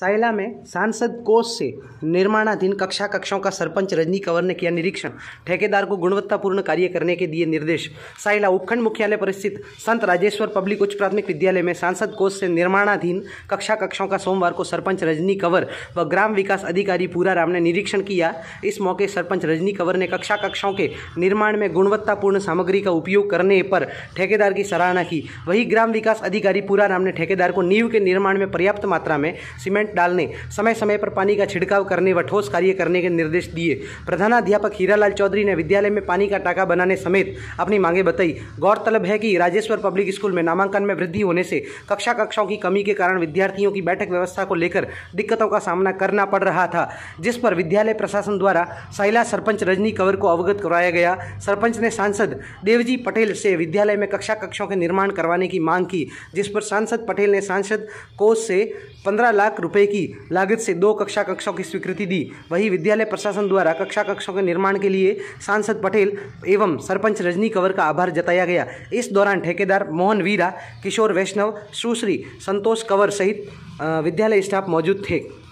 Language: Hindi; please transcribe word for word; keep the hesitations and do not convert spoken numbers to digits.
सायला में सांसद कोष से निर्माणाधीन कक्षा कक्षों का सरपंच रजनी कंवर ने किया निरीक्षण। ठेकेदार को गुणवत्तापूर्ण कार्य करने के दिए निर्देश। सायला उपखंड मुख्यालय पर स्थित संत राजेश्वर पब्लिक उच्च प्राथमिक विद्यालय में सांसद कोष से निर्माणाधीन कक्षा कक्षों का सोमवार को सरपंच रजनी कंवर व ग्राम विकास अधिकारी पूरा राम ने निरीक्षण किया। इस मौके सरपंच रजनी कंवर ने कक्षा कक्षों के निर्माण में गुणवत्तापूर्ण सामग्री का उपयोग करने पर ठेकेदार की सराहना की। वही ग्राम विकास अधिकारी पूरा राम ने ठेकेदार को नींव के निर्माण में पर्याप्त मात्रा में सीमेंट डालने, समय समय पर पानी का छिड़काव करने व ठोस कार्य करने के निर्देश दिए। प्रधानाध्यापक हीरालाल चौधरी ने विद्यालय में पानी का टाका बनाने समेत अपनी मांगे बताई। गौरतलब है कि राजेश्वर पब्लिक स्कूल में नामांकन में वृद्धि होने से कक्षा कक्षाओं की कमी के कारण विद्यार्थियों की बैठक व्यवस्था को लेकर दिक्कतों का सामना करना पड़ रहा था, जिस पर विद्यालय प्रशासन द्वारा सायला सरपंच रजनी कंवर को अवगत करवाया गया। सरपंच ने सांसद देवजी पटेल से विद्यालय में कक्षा कक्षों के निर्माण करवाने की मांग की, जिस पर सांसद पटेल ने सांसद कोष से पंद्रह लाख रुपए की लागत से दो कक्षा कक्षों की स्वीकृति दी। वही विद्यालय प्रशासन द्वारा कक्षा कक्षों के निर्माण के लिए सांसद पटेल एवं सरपंच रजनी कंवर का आभार जताया गया। इस दौरान ठेकेदार मोहन वीरा, किशोर वैष्णव, सुश्री संतोष कंवर सहित विद्यालय स्टाफ मौजूद थे।